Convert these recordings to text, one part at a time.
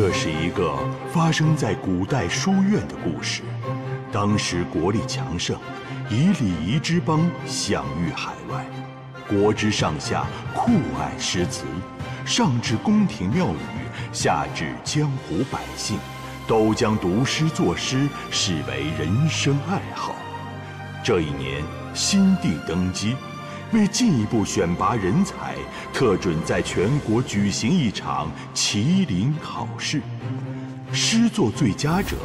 这是一个发生在古代书院的故事。当时国力强盛，以礼仪之邦享誉海外，国之上下酷爱诗词，上至宫廷庙宇，下至江湖百姓，都将读诗作诗视为人生爱好。这一年，新帝登基。 为进一步选拔人才，特准在全国举行一场麒麟考试，诗作最佳者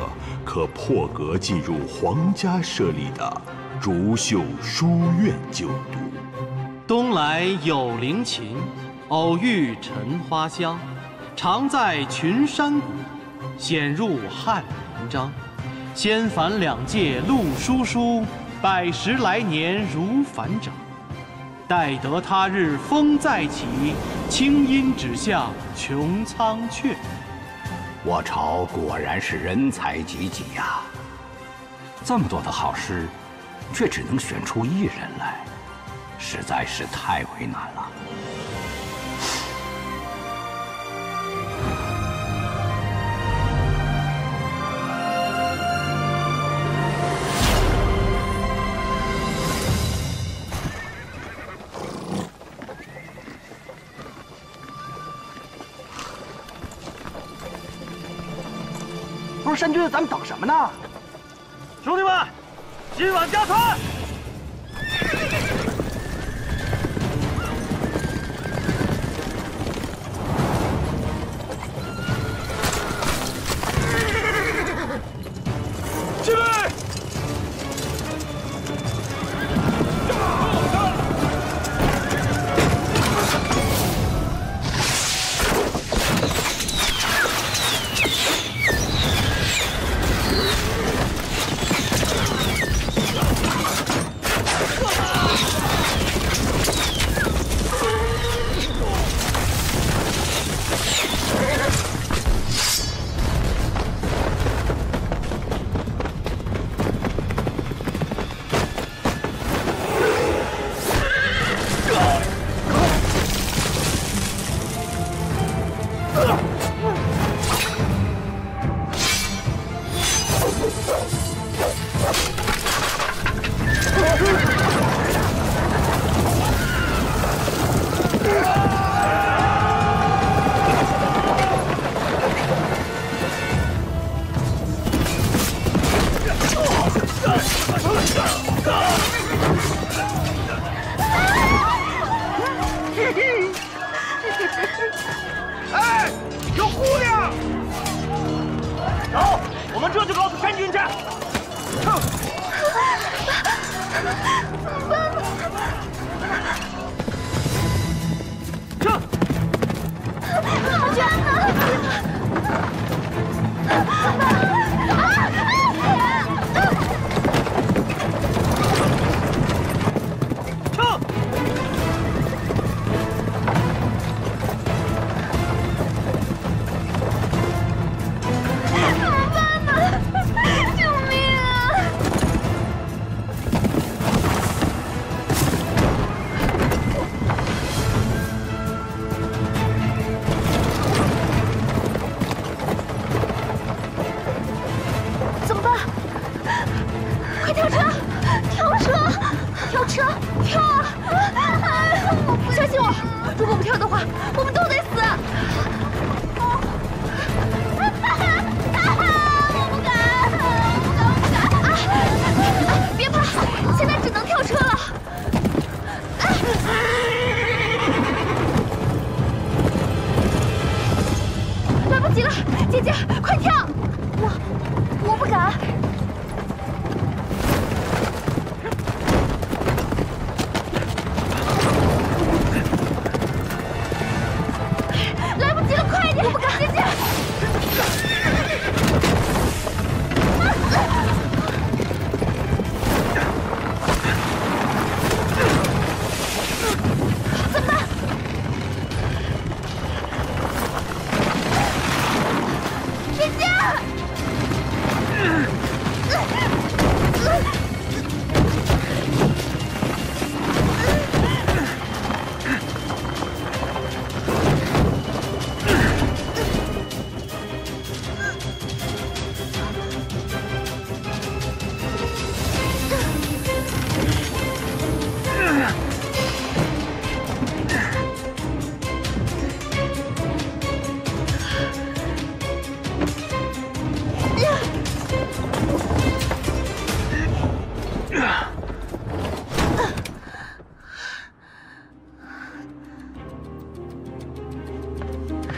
可破格进入皇家设立的竹秀书院就读。东来有灵禽，偶遇晨花香。常在群山谷，显入翰林章。仙凡两界路疏疏，百十来年如凡长。 待得他日风再起，清音指向穹苍阙。我朝果然是人才济济呀！这么多的好诗，却只能选出一人来，实在是太为难了。不是山君，咱们等什么呢？兄弟们，今晚加餐！起来！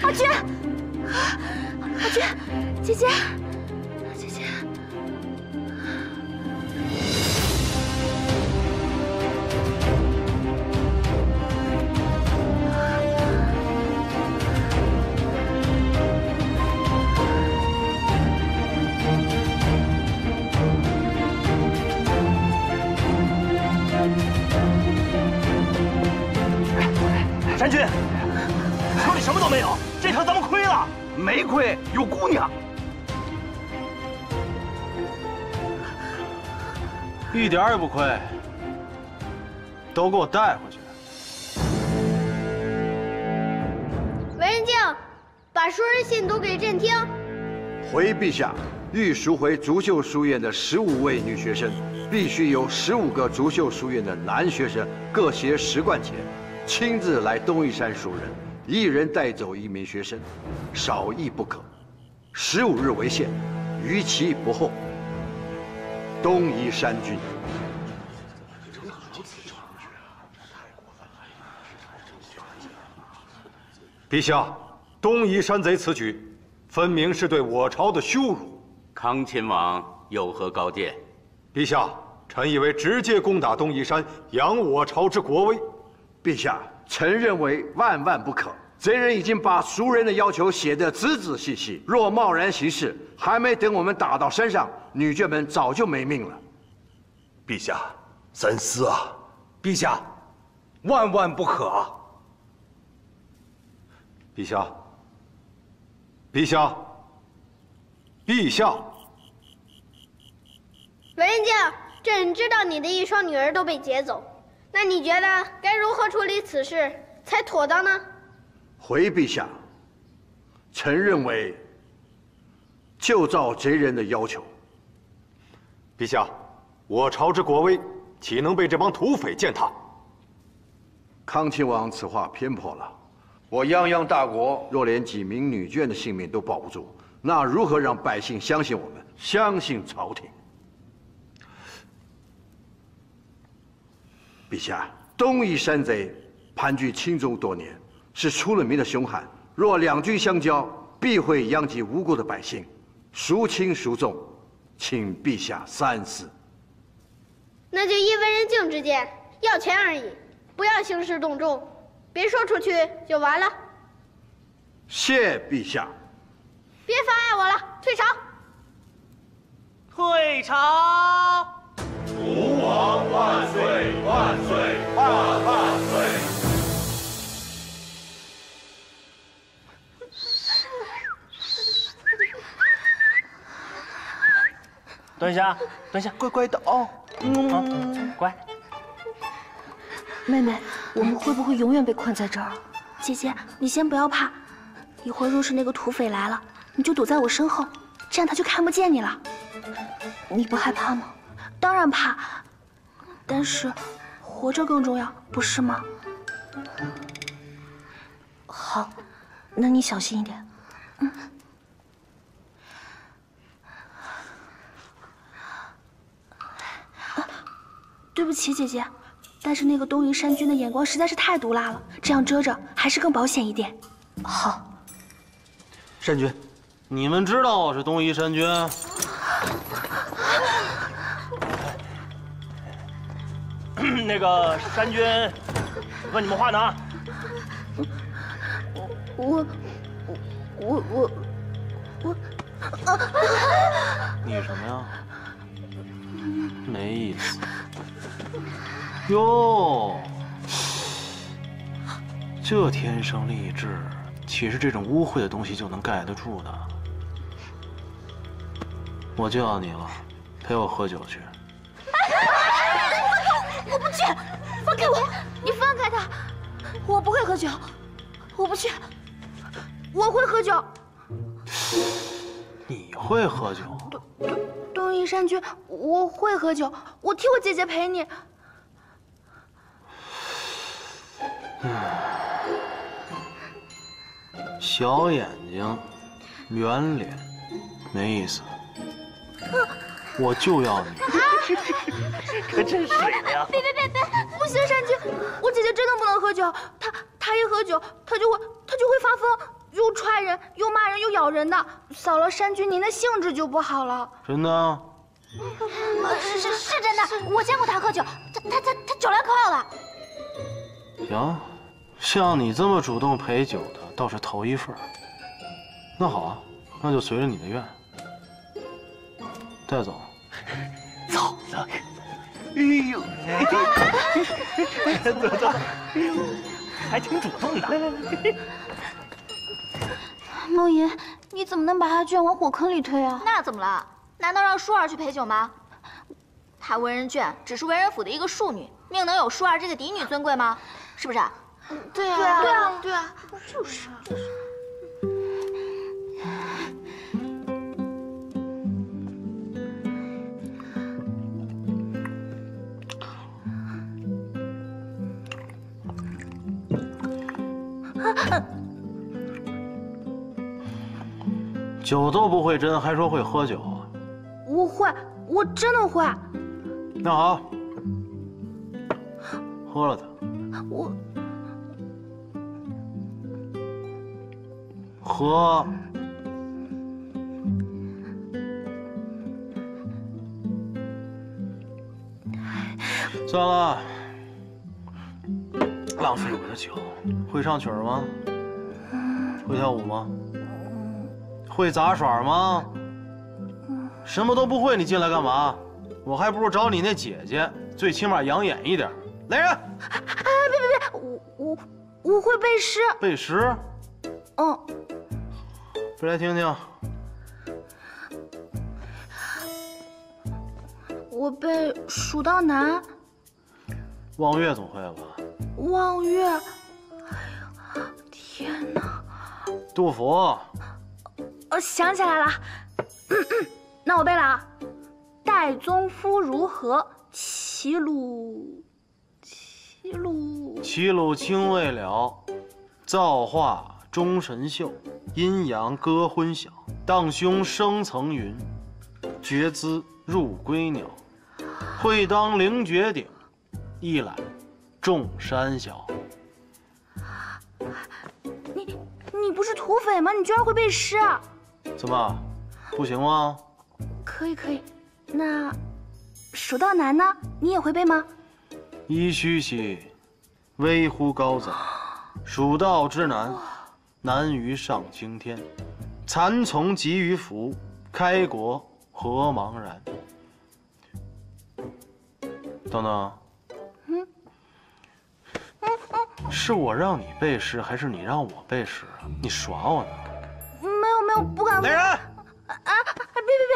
阿娟，阿娟，姐姐，姐姐。山君，手里什么都没有，这趟咱们亏了。没亏，有姑娘。一点也不亏，都给我带回去。文人静，把书人信读给朕听。回陛下，欲赎回竹秀书院的15位女学生，必须由15个竹秀书院的男学生各携10贯钱。 亲自来东一山赎人，一人带走一名学生，少亦不可。15日为限，逾期不候。东夷山君，陛下，东夷山贼此举，分明是对我朝的羞辱。康亲王有何高见？陛下，臣以为直接攻打东夷山，扬我朝之国威。 陛下，臣认为万万不可。贼人已经把赎人的要求写得仔仔细细，若贸然行事，还没等我们打到山上，女眷们早就没命了。陛下，三思啊！陛下，万万不可啊！陛下，陛下，陛下！文人静，朕知道你的一双女儿都被劫走。 那你觉得该如何处理此事才妥当呢？回陛下，臣认为就照贼人的要求。陛下，我朝之国威岂能被这帮土匪践踏？康亲王此话偏颇了。我泱泱大国若连几名女眷的性命都保不住，那如何让百姓相信我们，相信朝廷？ 陛下，东夷山贼盘踞青州多年，是出了名的凶悍。若两军相交，必会殃及无辜的百姓，孰轻孰重，请陛下三思。那就依文人静之见，要钱而已，不要兴师动众，别说出去就完了。谢陛下。别妨碍我了，退朝。退朝。 吾皇万岁万岁万万岁！蹲下，蹲下，乖乖的哦。嗯，乖。妹妹，我们会不会永远被困在这儿？姐姐，你先不要怕，一会儿若是那个土匪来了，你就躲在我身后，这样他就看不见你了。你不害怕吗？ 当然怕，但是活着更重要，不是吗？好，那你小心一点。嗯。啊，对不起，姐姐，但是那个东夷山君的眼光实在是太毒辣了，这样遮着还是更保险一点。好。山君，你们知道我是东夷山君？ 那个山君问你们话呢？我，你什么呀？没意思。哟，这天生丽质，岂是这种污秽的东西就能盖得住的？我就要你了，陪我喝酒去。 我不去，放开我！你放开他！我不会喝酒，我不去。我会喝酒。你会喝酒？东夷山君，我会喝酒，我替我姐姐陪你。小眼睛，圆脸，没意思。我就要你。可真是的呀！别！不行，山君，我姐姐真的不能喝酒，她一喝酒，她就会发疯，又喘，恼人的，扫了山君您的兴致就不好了。真的？是真的，我见过他喝酒，他酒量可好了。行，像你这么主动陪酒的倒是头一份。那好啊，那就随着你的愿，带走。走了。 哎呦，走走，还挺主动的。梦莹，你怎么能把他卷往火坑里推啊？那怎么了？难道让舒儿去陪酒吗？她为人眷，只是为人府的一个庶女，命能有舒儿这个嫡女尊贵吗？是不是？对啊，对啊，对啊，就是啊。 酒都不会斟，还说会喝酒啊？我会，我真的会。那好，喝了它。我喝。算了，浪费我的酒。会唱曲儿吗？会跳舞吗？ 会杂耍吗？什么都不会，你进来干嘛？我还不如找你那姐姐，最起码养眼一点。来人！哎，别！我会背诗。背诗？嗯。背来听听。我背《蜀道难》。望月总会吧？望月。哎呀，天哪！杜甫。 我想起来了，那我背了啊。岱宗夫如何？齐鲁青未了，造化钟神秀。阴阳割昏晓，荡胸生层云。决眦入归鸟，会当凌绝顶，一览众山小。 你不是土匪吗？你居然会背诗啊！ 怎么，不行吗？可以，那《蜀道难》呢？你也会背吗？噫吁兮，危乎高哉！蜀道之难，难于上青天。蚕丛及鱼凫，开国何茫然。等等，是我让你背诗，还是你让我背诗啊？你耍我呢？ 没有，不敢。来人！啊！别！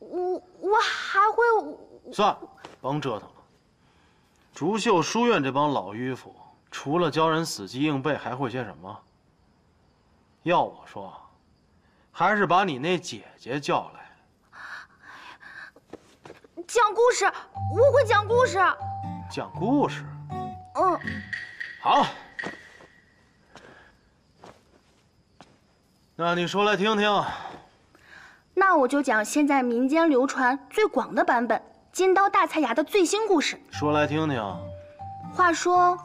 我还会。算了，甭折腾了。竹秀书院这帮老迂腐，除了教人死记硬背，还会些什么？要我说，还是把你那姐姐叫来。讲故事，我会讲故事。讲故事。嗯。好。 那你说来听听。那我就讲现在民间流传最广的版本《金刀大菜衙》的最新故事。说来听听。话说，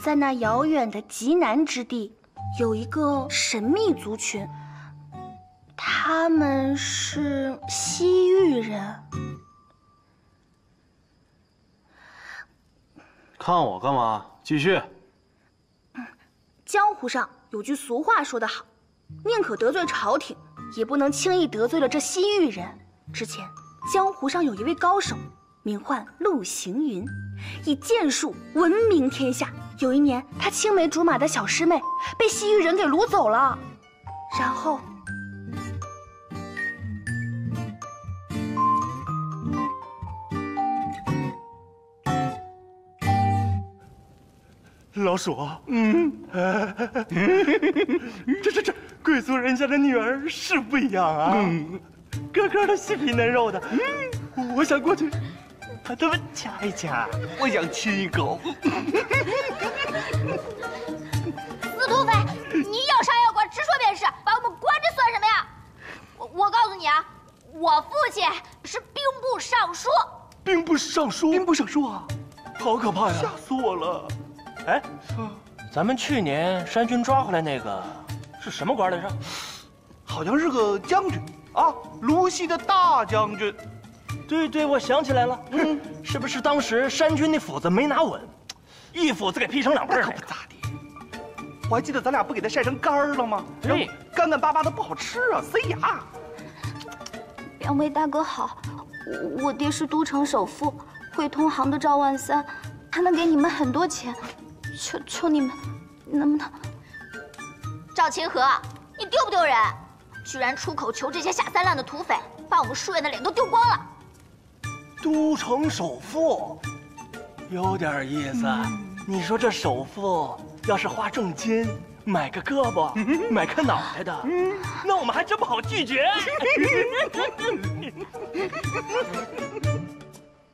在那遥远的极南之地，有一个神秘族群，他们是西域人。看我干嘛？继续。江湖上有句俗话说得好。 宁可得罪朝廷，也不能轻易得罪了这西域人。之前，江湖上有一位高手，名唤陆行云，以剑术闻名天下。有一年，他青梅竹马的小师妹被西域人给掳走了，然后老鼠，这。 贵族人家的女儿是不一样啊，个个都细皮嫩肉的。我想过去把他们掐一掐，我想亲一口。死土匪，你要杀要剐，直说便是，把我们关着算什么呀？我告诉你啊，我父亲是兵部尚书。兵部尚书，兵部尚书啊，好可怕呀！吓死我了。哎，咱们去年山军抓回来那个。 是什么官来着？好像是个将军啊，卢溪的大将军。对对，我想起来了，嗯，是不是当时山军那斧子没拿稳，一斧子给劈成两半儿？可不咋的。我还记得咱俩不给它晒成干儿了吗？对，干干巴巴的不好吃啊，塞牙。两位大哥好，我爹是都城首富，会通航的赵万三，他能给你们很多钱，求你们，能不能？赵清河，你丢不丢人？ 居然出口求这些下三滥的土匪，把我们书院的脸都丢光了。都城首富，有点意思。你说这首富要是花重金买个胳膊、买个脑袋的，那我们还真不好拒绝。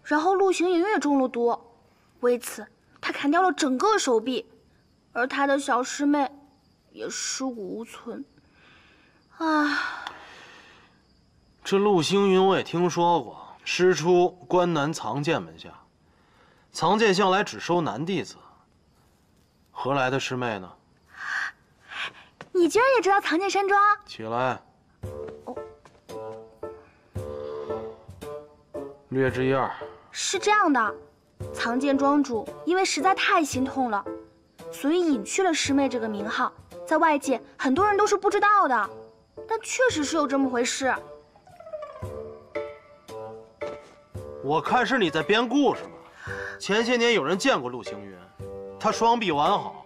然后陆行莹也中了毒，为此他砍掉了整个手臂，而他的小师妹也尸骨无存。 啊，这陆星云我也听说过，师出关南藏剑门下，藏剑向来只收男弟子，何来的师妹呢？你居然也知道藏剑山庄？起来，哦，略知一二。是这样的，藏剑庄主因为实在太心痛了，所以隐去了师妹这个名号，在外界很多人都是不知道的。 但确实是有这么回事。我看是你在编故事吧？前些年有人见过陆行云，他双臂完好。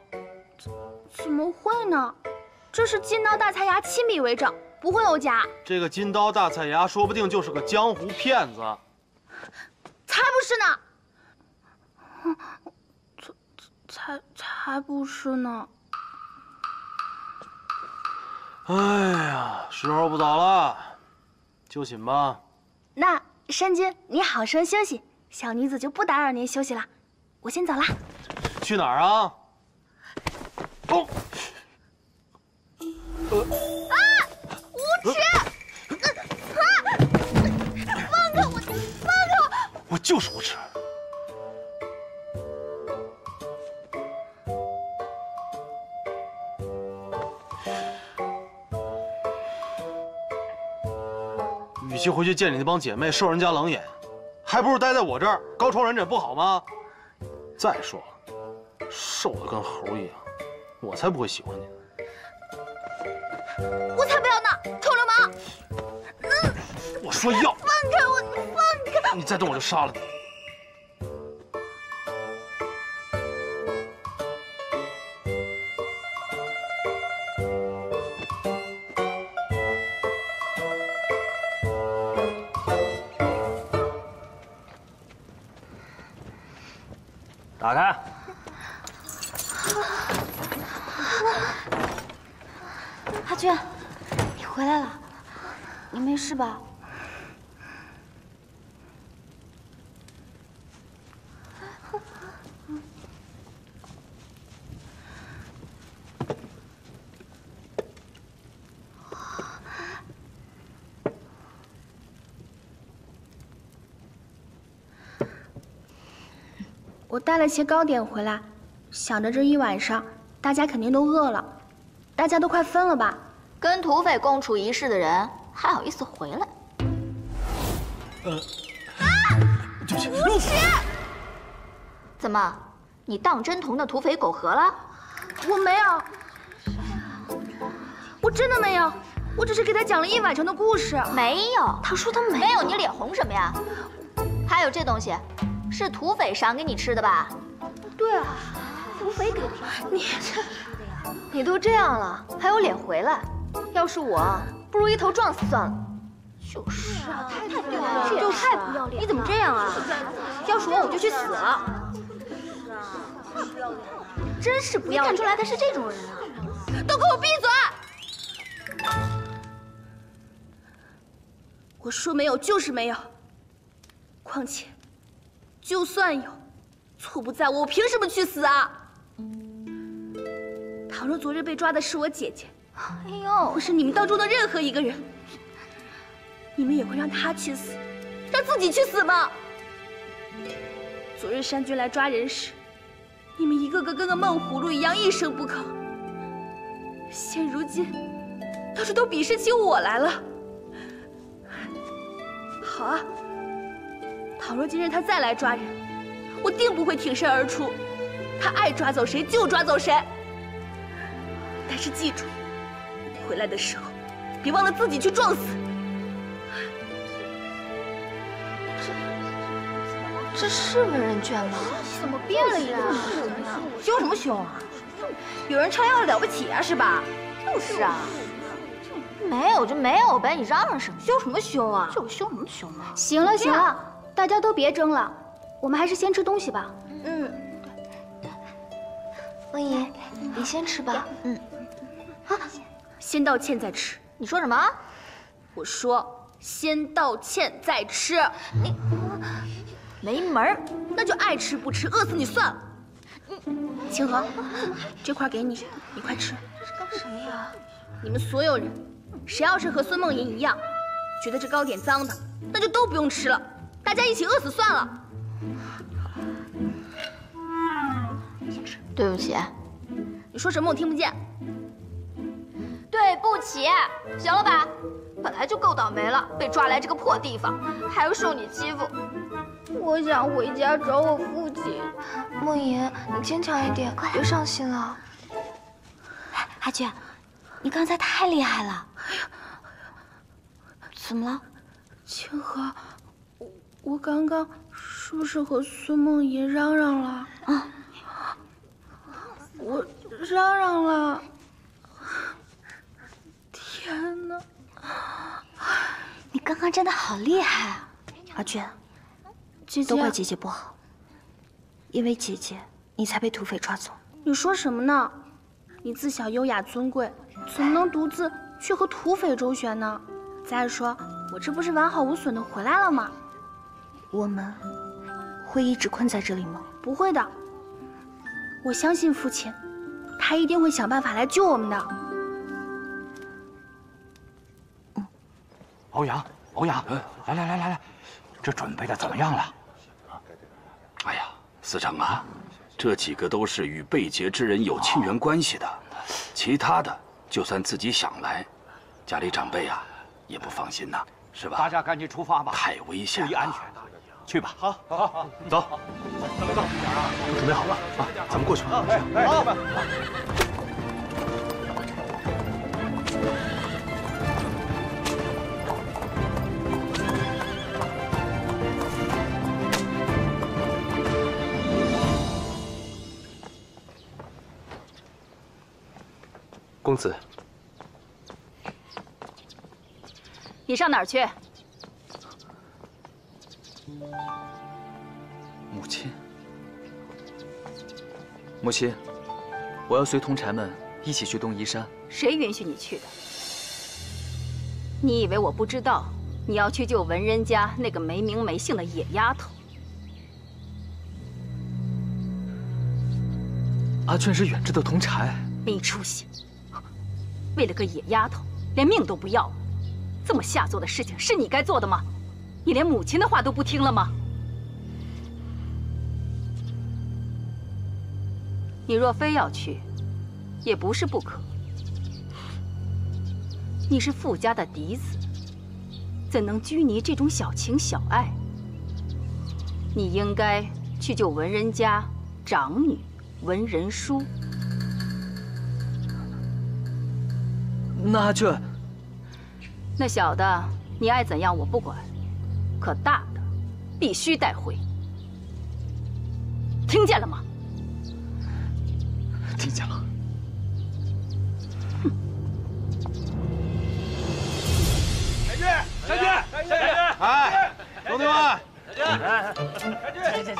怎么会呢？这是金刀大菜牙亲笔为证，不会有假。这个金刀大菜牙说不定就是个江湖骗子。才不是呢！才不是呢！ 哎呀，时候不早了，就寝吧。那山君，你好生休息，小女子就不打扰您休息了。我先走了。去哪儿啊？哦，啊！无耻！放开我！放开我！我就是无耻。 与其回去见你那帮姐妹受人家冷眼，还不如待在我这儿高床软枕不好吗？再说了，瘦的跟猴一样，我才不会喜欢你呢！我才不要呢，臭流氓！我说要！放开我！放开！你再动我就杀了你！ 打开！阿俊，你回来了，你没事吧？我带了些糕点回来，想着这一晚上大家肯定都饿了，大家都快分了吧？跟土匪共处一室的人还好意思回来？对不起，无耻！怎么，你当真同那土匪苟合了？我没有，我真的没有，我只是给他讲了一晚上的故事。没有，他说他没有。没有，你脸红什么呀？还有这东西。 是土匪赏给你吃的吧？对啊，土匪给你都这样了，还有脸回来？要是我，不如一头撞死算了。就是啊，太不要脸了，太不要脸！你怎么这样啊？要是我，我就去死了。是啊，太不要脸了，真是不要脸！看出来他是这种人啊！都给我闭嘴！我说没有就是没有，况且。 就算有，错不在我，我凭什么去死啊？倘若昨日被抓的是我姐姐，哎呦，或是你们当中的任何一个人，你们也会让她去死，让自己去死吗？昨日山军来抓人时，你们一个个跟个闷葫芦一样一声不吭。现如今，倒是都鄙视起我来了。好啊，倘若今日他再来抓人，我定不会挺身而出。他爱抓走谁就抓走谁。但是记住，回来的时候别忘了自己去撞死。这是文人卷吗？怎么变了呀？凶什么凶啊？有人撑腰了不起啊，是吧？ 就是啊，没有就没有呗，你嚷嚷什么？凶什么凶啊？这我凶什么凶啊？行了行了，大家都别争了，我们还是先吃东西吧。嗯，温姨，你先吃吧。嗯，啊，先道歉再吃。你说什么？我说先道歉再吃。你没门儿，那就爱吃不吃，饿死你算了。清河，这块给你，你快吃。 什么呀？你们所有人，谁要是和孙梦妍一样，觉得这糕点脏的，那就都不用吃了，大家一起饿死算了。对不起。你说什么我听不见。对不起。行了吧？本来就够倒霉了，被抓来这个破地方，还要受你欺负。我想回家找我父亲。梦妍，你坚强一点，别伤心了。 阿娟，你刚才太厉害了！哎呀，怎么了？清河，我刚刚是不是和孙梦妍嚷嚷了？啊，我嚷嚷了！天哪！你刚刚真的好厉害啊！阿娟，姐姐，都怪姐姐不好，因为姐姐你才被土匪抓走。你说什么呢？ 你自小优雅尊贵，怎么能独自去和土匪周旋呢？再说，我这不是完好无损的回来了吗？我们会一直困在这里吗？不会的，我相信父亲，他一定会想办法来救我们的。嗯，欧阳，欧阳，来来来来来，这准备的怎么样了？哎呀，司长啊！ 这几个都是与被劫之人有亲缘关系的，其他的就算自己想来，家里长辈啊也不放心呐，是吧？大家赶紧出发吧，太危险了，注意安全，去吧。好，好，好，好，走，咱们走，都准备好了啊，咱们过去。哎，哎，好。公子，你上哪儿去？母亲，母亲，我要随同柴们一起去东夷山。谁允许你去的？你以为我不知道你要去救文人家那个没名没姓的野丫头？阿娟是远志的同柴，没出息！ 为了个野丫头，连命都不要了，这么下作的事情是你该做的吗？你连母亲的话都不听了吗？你若非要去，也不是不可。你是傅家的嫡子，怎能拘泥这种小情小爱？你应该去救文人家长女文人淑。 那阿娟，那小的你爱怎样我不管，可大的必须带回。听见了吗？听见了。海军，海军，海军，哎，兄弟们，海军，海军，海军，海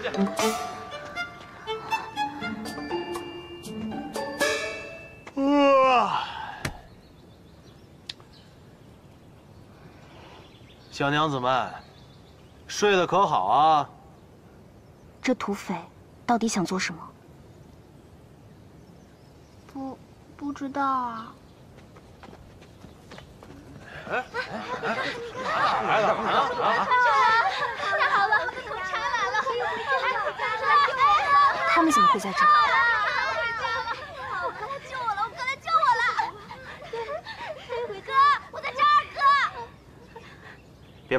军，海军。 小娘子们，睡得可好啊？这土匪到底想做什么？不知道啊。哎哎哎！来了来了！太好了，茶来了！他们怎么会在这？ 我哥来救我了！我哥来救我了！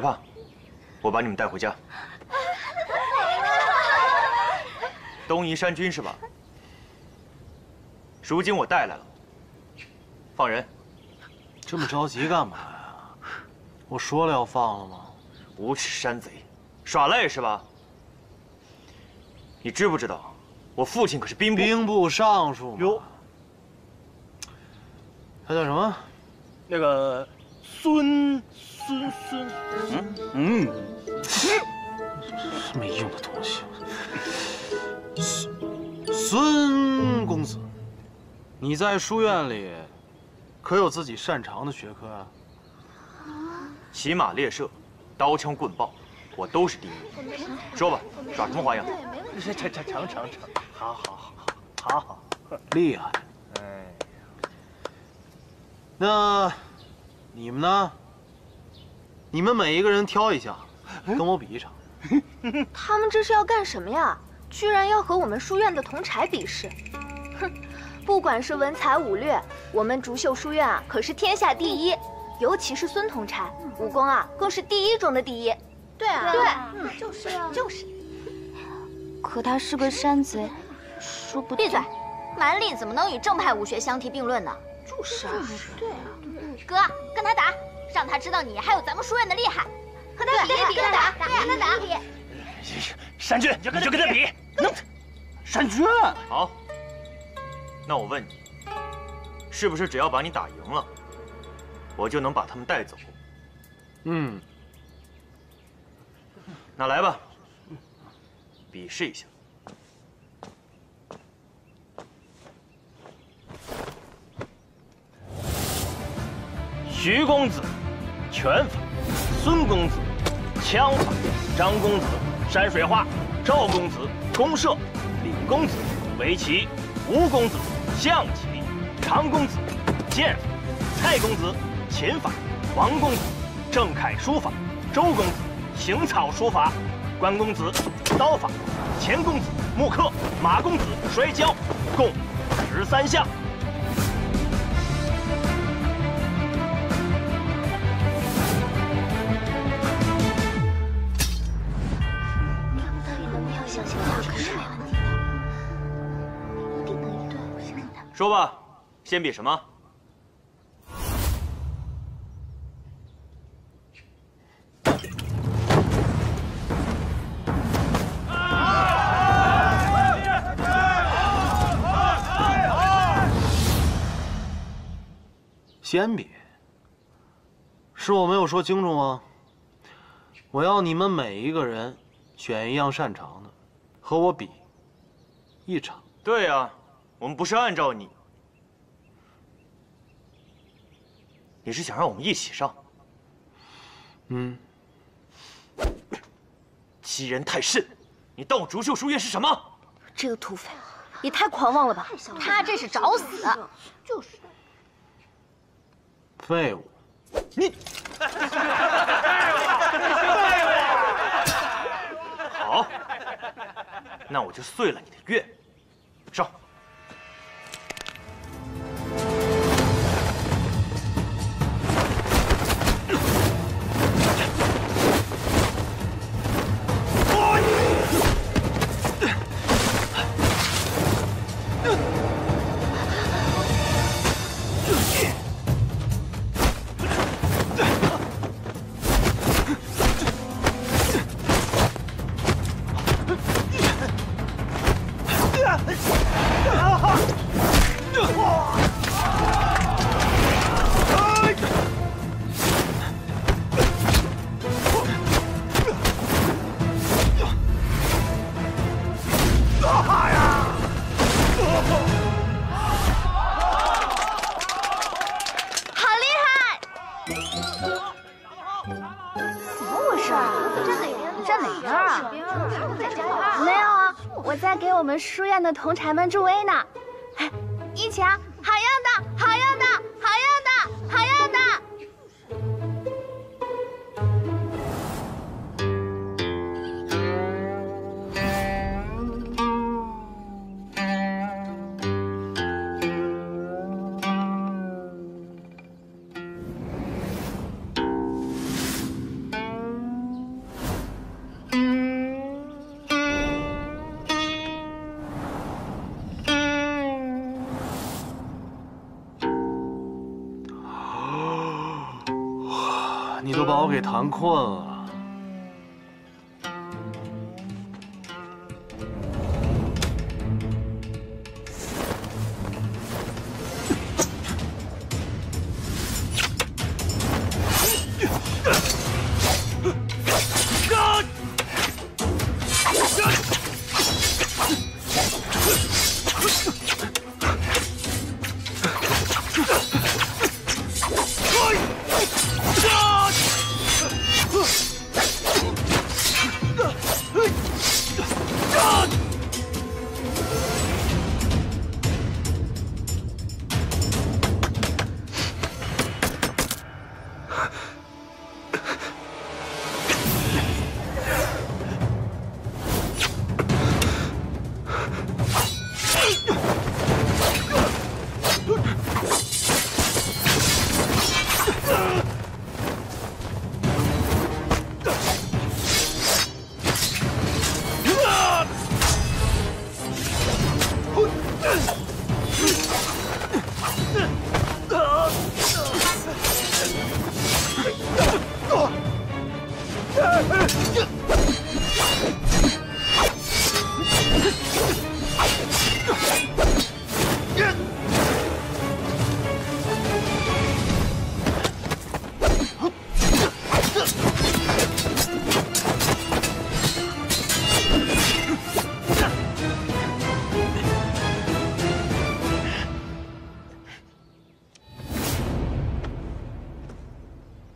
别怕，我把你们带回家。东夷山君是吧？如今我带来了，放人。这么着急干嘛呀？我说了要放了吗？无耻山贼，耍赖是吧？你知不知道，我父亲可是兵部尚书哟。他叫什么？那个孙。这没用的东西。 孙公子，你在书院里可有自己擅长的学科啊？骑马、猎射、刀枪棍棒，我都是第一。说吧，耍什么花样？成，好，厉害！哎，那你们呢？你们每一个人挑一下，跟我比一场。他们这是要干什么呀？ 居然要和我们书院的铜柴比试，哼！不管是文才武略，我们竹秀书院啊可是天下第一，尤其是孙铜柴，武功啊更是第一中的第一。对啊，对，就是啊，就是。可他是个山贼，说不定。闭嘴！蛮力怎么能与正派武学相提并论呢？就是啊，对啊。哥，跟他打，让他知道你还有咱们书院的厉害。和他比，跟他打。 山君，你就跟他比，能？山君，好。那我问你，是不是只要把你打赢了，我就能把他们带走？嗯。那来吧，比试一下。徐公子，拳法；孙公子，枪法；张公子。 山水画，赵公子弓射，李公子围棋，吴公子象棋，常公子剑法，蔡公子琴法，王公子郑恺书法，周公子行草书法，关公子刀法，钱公子木刻，马公子摔跤，共13项。 说吧，先比什么？先比？是我没有说清楚吗？我要你们每一个人选一样擅长的，和我比一场。对呀、啊。 我们不是按照你，你是想让我们一起上？嗯。欺人太甚！你当我竹秀书院是什么？这个土匪也太狂妄了吧！他这是找死！就是。废物！你。好，那我就碎了你的愿。上。 铜柴们助威呢，哎，一起啊！好样的，好样的，好样的，好样的！你都把我给谈困了。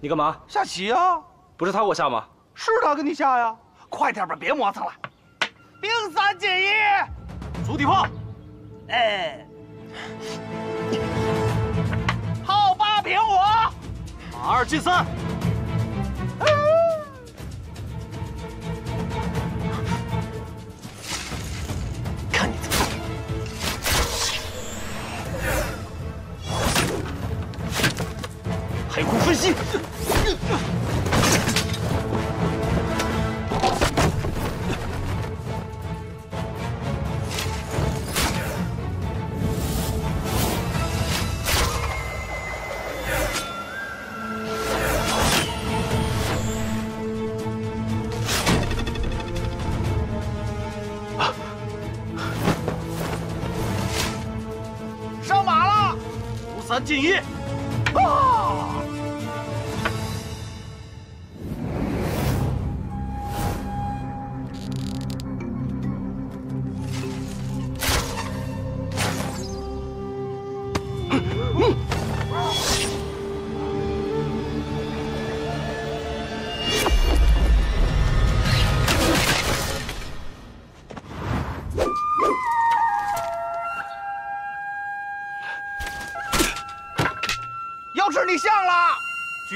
你干嘛下棋啊？不是他给我下吗？是他给你下呀！快点吧，别磨蹭了。兵三进一，足底炮。哎，炮八平五，马二进三。哎、看你怎么海空分析。 上马了，五三进一。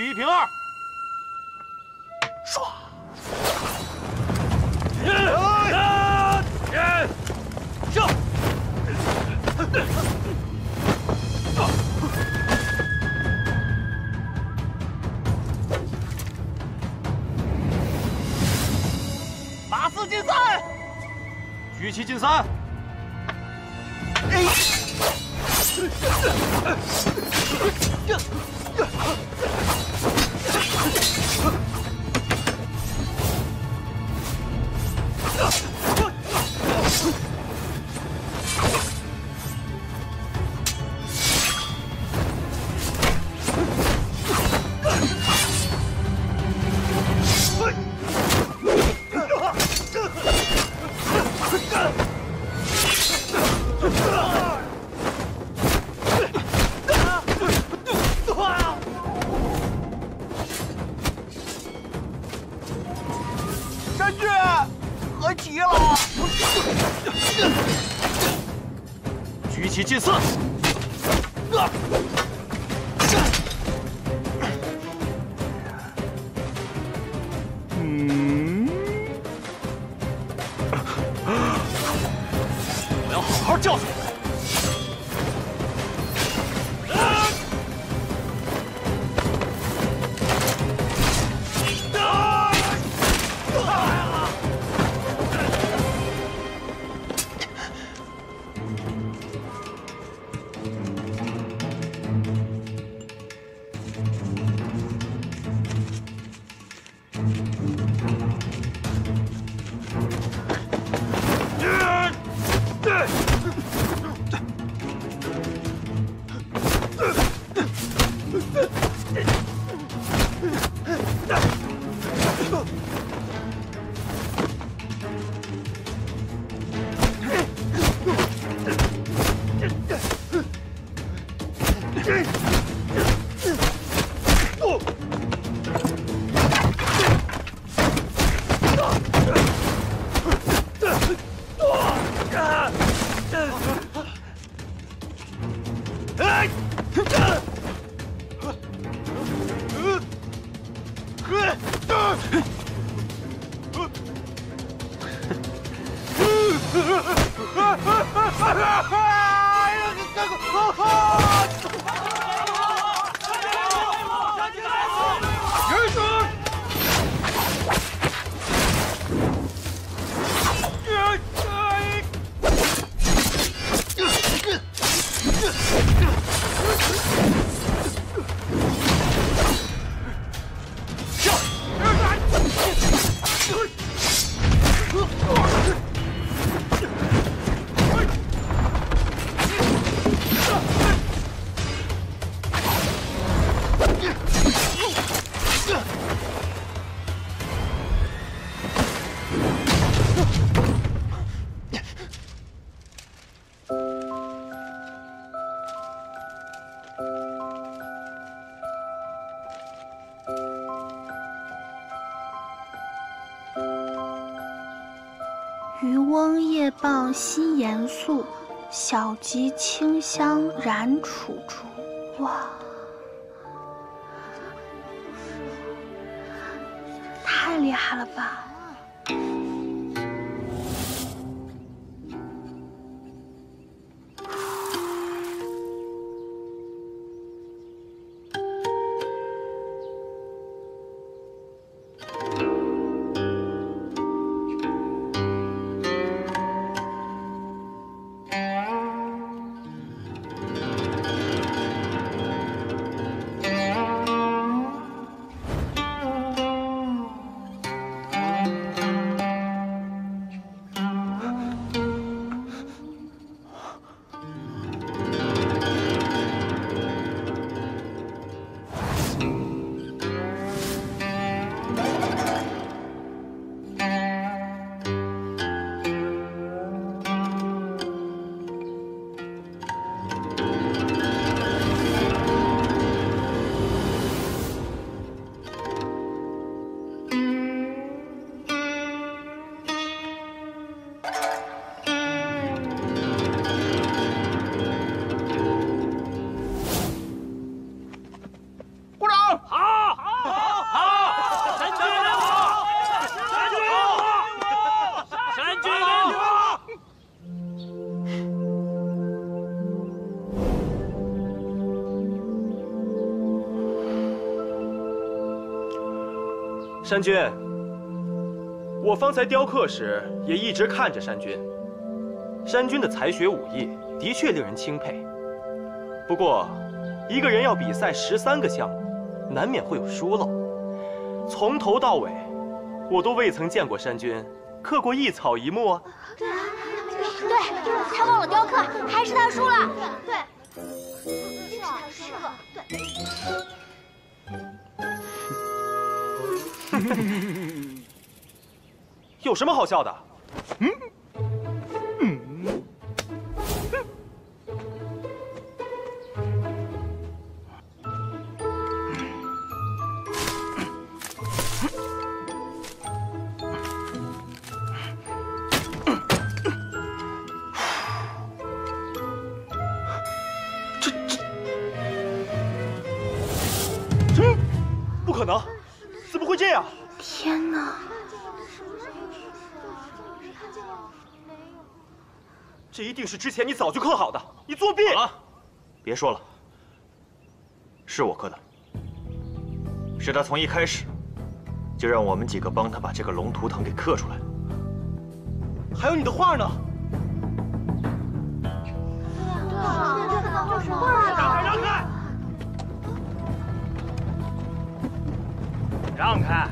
举一平二，唰！上！马四进三，举七进三。进四，我要好好教训你。傍心严肃，小极清香染楚竹。哇，太厉害了吧！山君，我方才雕刻时也一直看着山君。山君的才学武艺的确令人钦佩，不过，一个人要比赛13个项目，难免会有疏漏。从头到尾，我都未曾见过山君刻过一草一木啊。对，他忘了雕刻，还是他输了。对，是他输了。对。 有什么好笑的？嗯嗯，这不可能！ 怎么会这样？天哪！这一定是之前你早就刻好的，你作弊！好了，别说了，是我刻的，是他从一开始就让我们几个帮他把这个龙图腾给刻出来。还有你的画呢？对啊，就是画呀！让开！ 让开！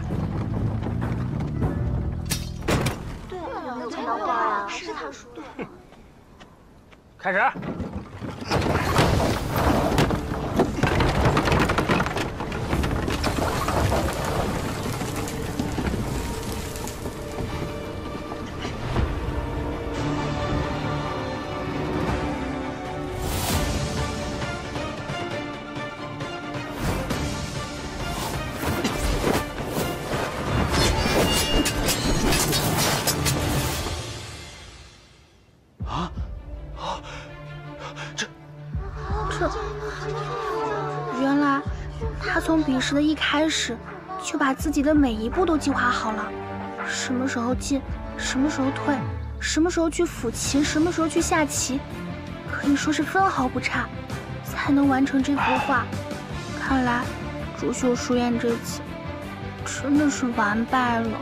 对，有没有看到花啊？是他输的。开始。啊，这原来他从比试的一开始就把自己的每一步都计划好了，什么时候进，什么时候退，什么时候去抚琴，什么时候去下棋，可以说是分毫不差，才能完成这幅画。看来，竹秀书院这次真的是完败了。